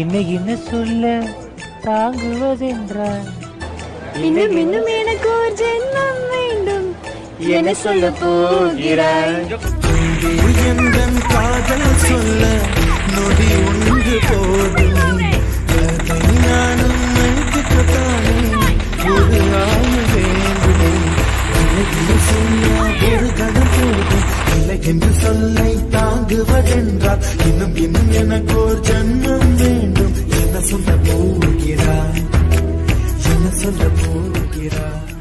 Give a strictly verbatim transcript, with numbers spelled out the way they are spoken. இன்னும் என்ன சொல்ல தாங்குவதென்றால் இன்னும் இன்னும் எனக்கு ஒரு ஜென்மம் வேண்டும் என்ன சொல்ல போகிறாய். எந்தன் காதல் சொல்ல நொடி ஒன்று போதும் நானும் நினைத்துக்கத்தானே ஒரு ஆள் வேண்டுமே எனக்கு சொல்ல ஒரு கடன் போதும் இல்லை என்று சொல்லை தாங்குவதென்றால் இன்னும் இன்னும் எனக்கு ஒரு ஜென்மம் வேண்டும். Solo por querer, yo no solo por querer.